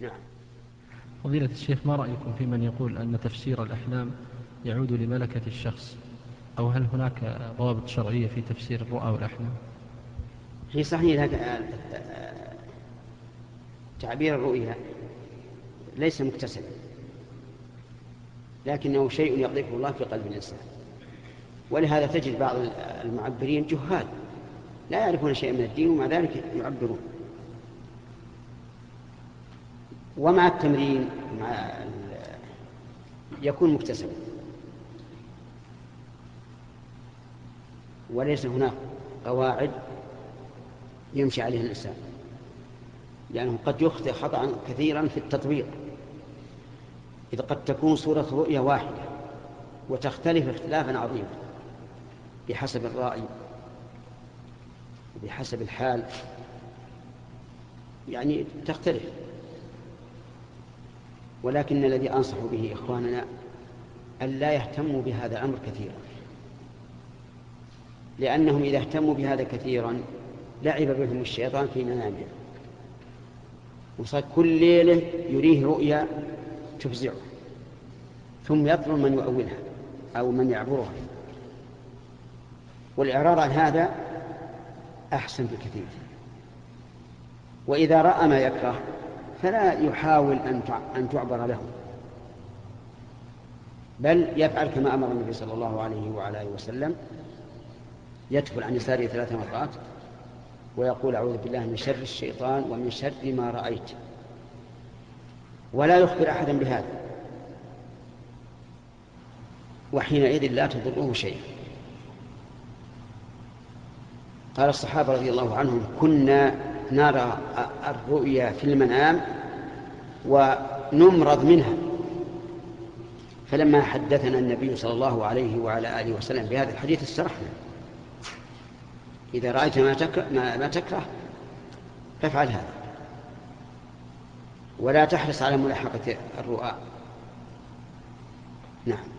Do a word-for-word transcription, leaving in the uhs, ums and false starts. نعم. فضيلة الشيخ، ما رأيكم في من يقول أن تفسير الأحلام يعود لملكة الشخص، أو هل هناك ضوابط شرعية في تفسير الرؤى والأحلام؟ في صحيح تعبير الرؤيا ليس مكتسبا، لكنه شيء يقذفه الله في قلب الإنسان، ولهذا تجد بعض المعبرين جهال لا يعرفون شيئا من الدين ومع ذلك يعبرون. ومع التمرين مع يكون مكتسبا، وليس هناك قواعد يمشي عليها الإنسان، لأنه يعني قد يخطئ خطأ كثيرا في التطبيق، إذ قد تكون صورة رؤية واحدة وتختلف اختلافا عظيما بحسب الرأي وبحسب الحال، يعني تختلف. ولكن الذي أنصح به إخواننا أن لا يهتموا بهذا الأمر كثيرا، لأنهم إذا اهتموا بهذا كثيرا لعب بهم الشيطان في منامه، وصار كل ليلة يريه رؤيا تفزعه، ثم يطلب من يؤولها أو من يعبرها. والإعراض عن هذا أحسن بكثير. وإذا رأى ما يكره فلا يحاول أن تعبر له، بل يفعل كما أمر النبي صلى الله عليه وعلى آله وسلم، يدخل عن يساره ثلاث مرات ويقول أعوذ بالله من شر الشيطان ومن شر ما رأيت، ولا يخبر أحدا بهذا، وحينئذ لا تضره شيء. قال الصحابة رضي الله عنهم: كنا نرى الرؤيا في المنام ونمرض منها، فلما حدثنا النبي صلى الله عليه وعلى آله وسلم بهذا الحديث استرحنا. إذا رأيت ما تكره, ما تكره فافعل هذا، ولا تحرص على ملاحقة الرؤى. نعم.